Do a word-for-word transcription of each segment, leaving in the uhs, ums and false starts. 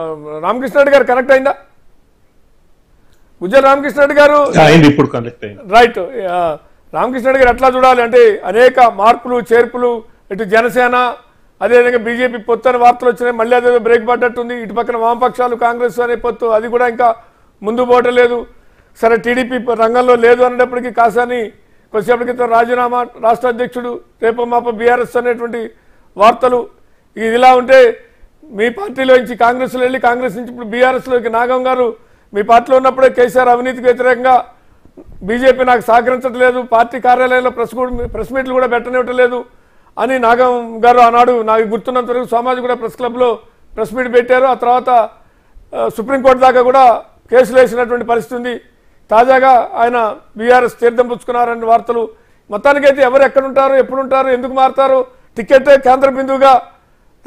रामकृष्ण रेड्डी गारू connect अयिंदा गुज्जर रामकृष्ण रेड्डी गारू अयिंदी इप्पुडु कनेक्ट अयिंदी राइट रामकृष्ण रेड्डी गारू एट्ला चूडाली अंटे अनेक मार्पुलु चेर्पुलु इटु जनसेना अदे विधंगा बीजेपी पोत्तन वार्तलु वच्चायि मళ్ళీ अदे ब्रेक पड्डट्टुंది इटु पक्कन वामपक्षालु कांग्रेस अने पोत्तु अदि कूडा इंका मुंदु पोटलेदु सरे टीडीपी रंगंलो लेदु अन्नप्पटिकी कासानी कोसेपटिकी राजीनामा राष्ट्र अध्यक्षुडु रेपु मापु बीआरएस अनेटुवंटि वार्तलु इदिला उंटे మీ పార్టీలో నుంచి కాంగ్రెస్ లోకి కాంగ్రెస్ నుంచి ఇప్పుడు బీఆర్ఎస్ లోకి నాగం గారు మీ పార్టీలో ఉన్నప్పుడే కేసీఆర్ అవినీతికి వ్యతిరేకంగా బీజేపీ నాకు సహకరించట్లేదు పార్టీ కార్యాలయంలో ప్రెస్ ప్రెస్ మీట్లు కూడా పెట్టనివ్వట్లేదు అని నాగం గారు అన్నాడు నాకు గుర్తున్నంత వరకు సమాజ్ కూడా ప్రెస్ క్లబ్ లో ప్రెస్ మీట్ పెట్టారు ఆ తర్వాత సుప్రీం కోర్టు దాకా కూడా కేసులు వేసినటువంటి పరిస్థితి ఉంది తాజాగా ఆయన బీఆర్ఎస్ తీర్థం పుచ్చుకున్నారని వార్తలు మొత్తానికి అయితే ఎవరు ఎక్కడ ఉంటారు ఎప్పుడు ఉంటారు ఎందుకు మారతారు టికెట్ కేంద్ర బిందువుగా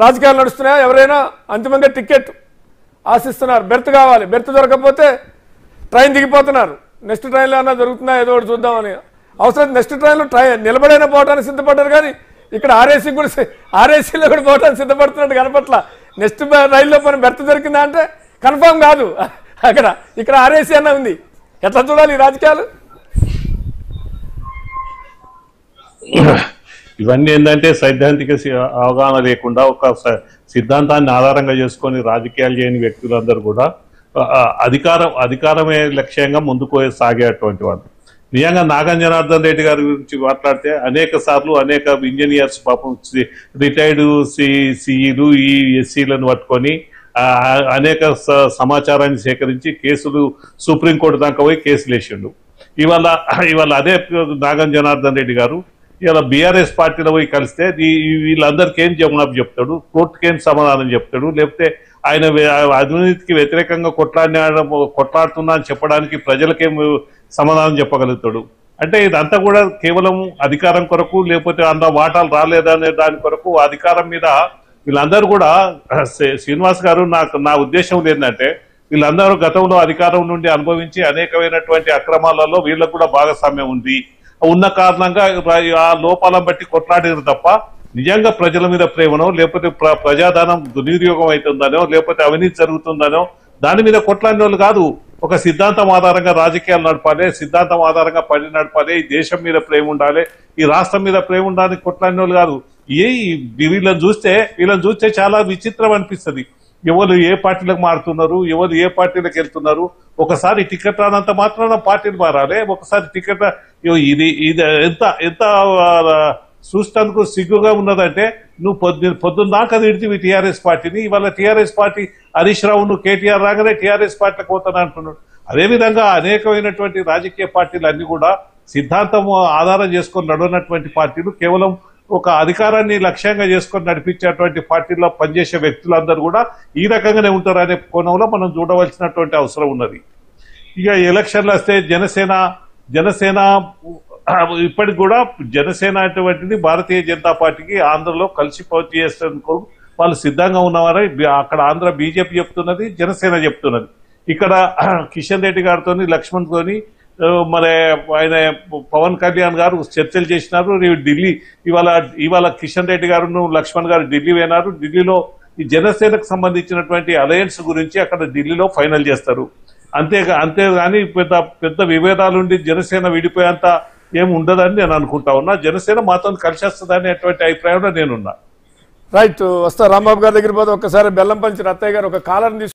राजकीय ना एवरना अंतिम टिकेट आशिस्ट बेर्त कावाली बेर्त दौरक ट्रैन दिग्पोतर नैक्स्ट ट्रैन जो एदो चूदा अवसर नैक्स्ट ट्रैन ट्रैन निबड़ना पवाना सिद्धपड़ा यानी इक आरएसी आरएसी पवाना सिद्धपड़ा कनपट्ल नैक्स्ट रैल्ल मैं बेर्त दे कन्फर्म का अक आरएसी अना एट चूड़ी राजकी ఇవన్నీ ఏందంటే సైద్ధాంతిక అవగాహన లేకుండా ఒక సిద్ధాంతాన్ని ఆధారంగా చేసుకొని రాజకీయాలు చేయని వ్యక్తులందరూ కూడా అధికారం అధికారమే లక్ష్యంగా ముందుకు సాగేటువంటి వాళ్ళు నియంగా నాగంజనార్దన్ రెడ్డి గారి గురించి మాట్లాడితే అనేకసార్లు అనేక ఇంజనీర్స్ పాపం రిటైర్డ్ సిఈలు ఈ ఎస్సీలను పట్టుకొని అనేక సమాచారాన్ని సేకరించి కేసులు సుప్రీంకోర్టు దాకా పోయి కేసులు వేసిండు ఇవాళ ఇవాళ అదే నాగంజనార్దన్ రెడ్డి గారు ఇలా బీఆర్ఎస్ పార్టీలో పోయి కలిస్తే వీళ్ళందరికీ ఏం జవాబు చెప్తాడు కోర్టుకి ఏం సమాధానం చెప్తాడు లేకపోతే ఆయన అవినీతికి వ్యతిరేకంగా కొట్లాడిన కొట్లాడుతున్నా అని చెప్పడానికి ప్రజలకేం సమాధానం చెప్పగలుగుతాడు అంటే ఇదంతా కూడా కేవలం అధికారం కొరకు లేకపోతే అంత వాటాలు రాలేదనే దాని కొరకు అధికారం మీద వీళ్ళందరూ కూడా శ్రీనివాస్ గారు నాకు నా ఉద్దేశం ఏంటంటే వీళ్ళందరూ గతంలో అధికారం నుండి అనుభవించి అనేకమైనటువంటి అక్రమాలలో వీళ్ళకు కూడా భాగస్వామ్యం ఉంది ఉన్న కారణంగా ఆ లోపాలను బట్టి కొట్లాడారు తప్ప నిజంగా ప్రజల మీద ప్రేమనో లేకపోతే ప్రజాధనం దుర్వినియోగం అవుతుందనో లేకపోతే అవినీతి జరుగుతుందనో దాని మీద కొట్లాడిన వాళ్ళు కాదు ఒక సిద్ధాంతం ఆధారంగా రాజకీయాలు నడపాలి సిద్ధాంతం ఆధారంగా పని నడపాలి ఈ దేశం మీద ప్రేమ ఉండాలి ఈ రాష్ట్రం మీద ప్రేమ ఉండాలని కొట్లాడిన వాళ్ళు కాదు ఏ వీళ్ళని చూస్తే వీళ్ళని చూస్తే చాలా విచిత్రం అనిపిస్తుంది ఎవరు ఏ పార్టీలకు మారుతున్నారు ఎవరు ఏ పార్టీలకు వెళ్తున్నారు ఒకసారి టికెట్ రానంత మాత్రాన పార్టీలు మారాలి ఒకసారి టికెట్ ఇది ఇది ఎంత ఎంత చూస్తానికి సిగ్గుగా ఉన్నదంటే నువ్వు పొద్దు పొద్దున్న దాకా తిడితే టీఆర్ఎస్ పార్టీని ఇవాళ టీఆర్ఎస్ పార్టీ హరీష్ రావు నువ్వు కేటీఆర్ రాగానే టీఆర్ఎస్ పార్టీలకు పోతాను అంటున్నాడు అదేవిధంగా అనేకమైనటువంటి రాజకీయ పార్టీలు అన్ని కూడా సిద్ధాంతం ఆధారం చేసుకొని నడువనటువంటి పార్టీలు కేవలం ఒక అధికారాన్ని లక్ష్యంగా చేసుకొని నడిపించేటువంటి పార్టీల్లో పనిచేసే వ్యక్తులందరూ కూడా ఈ రకంగానే ఉంటారు అనే కోణంలో మనం చూడవలసినటువంటి అవసరం ఉన్నది ఇక ఎలక్షన్లు వస్తే జనసేన జనసేన ఇప్పటికి కూడా జనసేన అటువంటిది భారతీయ జనతా పార్టీకి ఆంధ్రలో కలిసి పోటీ చేసేందుకు వాళ్ళు సిద్ధంగా ఉన్నవారు అక్కడ ఆంధ్ర బీజేపీ చెప్తున్నది జనసేన చెప్తున్నది ఇక్కడ కిషన్ రెడ్డి గారితో లక్ష్మణ్ తోని మరి ఆయన పవన్ కళ్యాణ్ గారు చర్చలు చేసినారు ఢిల్లీ ఇవాళ ఇవాళ కిషన్ రెడ్డి గారును లక్ష్మణ్ గారు ఢిల్లీ పోయినారు ఢిల్లీలో ఈ జనసేనకు సంబంధించినటువంటి అలయన్స్ గురించి అక్కడ ఢిల్లీలో ఫైనల్ చేస్తారు అంతే అంతేగాని పెద్ద పెద్ద విభేదాలుండి జనసేన విడిపోయేంత ఏమి ఉండదని నేను అనుకుంటా ఉన్నా జనసేన మాత్రం కలిసి వస్తుంది అనేటువంటి అభిప్రాయంలో నేనున్నా రైట్ వస్తా రాంబాబు గారి దగ్గర పోతే ఒక్కసారి బెల్లంపల్లి రత్తయ్య గారు ఒక కాలర్